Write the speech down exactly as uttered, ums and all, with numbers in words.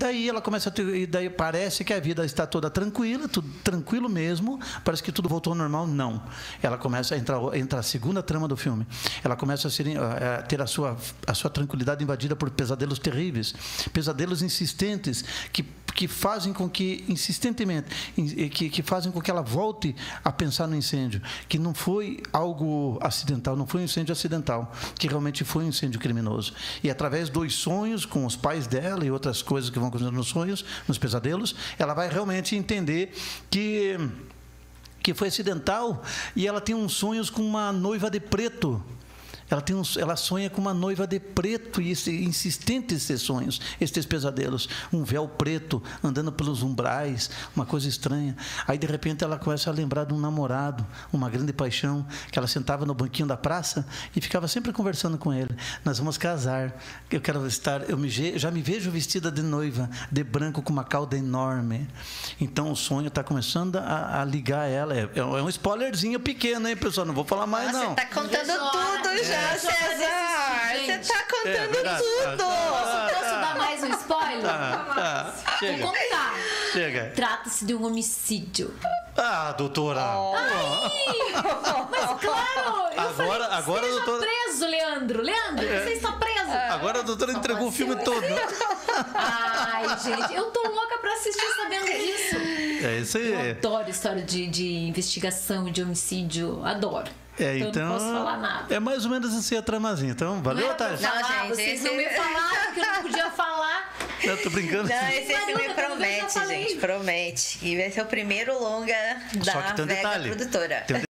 Daí ela começa a ter, e daí parece que a vida está toda tranquila, tudo tranquilo mesmo, parece que tudo voltou ao normal. Não. Ela começa a entrar, entra a segunda trama do filme. Ela começa a, ser, a ter a sua, a sua tranquilidade invadida por pesadelos terríveis, pesadelos insistentes que, que fazem com que insistentemente que, que fazem com que ela volte a pensar no incêndio, que não foi algo acidental, não foi um incêndio acidental, que realmente foi um incêndio criminoso. E através dos sonhos com os pais dela e outras coisas que vão acontecendo nos sonhos, nos pesadelos, ela vai realmente entender que que foi acidental. E ela tem uns sonhos com uma noiva de preto. Ela, tem um, ela sonha com uma noiva de preto, e esse, insistente esses sonhos, esses pesadelos. Um véu preto andando pelos umbrais, uma coisa estranha. Aí, de repente, ela começa a lembrar de um namorado, uma grande paixão, que ela sentava no banquinho da praça e ficava sempre conversando com ele. Nós vamos casar, eu quero estar, eu me, já me vejo vestida de noiva, de branco, com uma cauda enorme. Então, o sonho está começando a, a ligar ela. É, é um spoilerzinho pequeno, hein, pessoal? Não vou falar mais, não. Você está contando tudo já. Ah, Cesar, você tá contando é, tudo. Ah, posso, posso dar mais um spoiler? Ah, ah, chega. Vou contar. Chega. Trata-se de um homicídio. Ah, doutora. Oh. Ai, mas claro. Eu agora, falei, agora, você doutora... está preso, Leandro. Leandro, é. Você está preso. É. Agora a doutora entregou o filme todo. Ai, gente, eu tô louca pra assistir sabendo disso. É isso aí. Eu adoro história de, de investigação e de homicídio. Adoro. É, então, então, não posso falar nada. É mais ou menos assim a tramazinha. Então, valeu, Tati. Não, gente, vocês esse... não me falaram porque eu não podia falar. Eu tô brincando. Não, esse filme promete, gente. Promete. E vai ser o primeiro longa da Vega Produtora.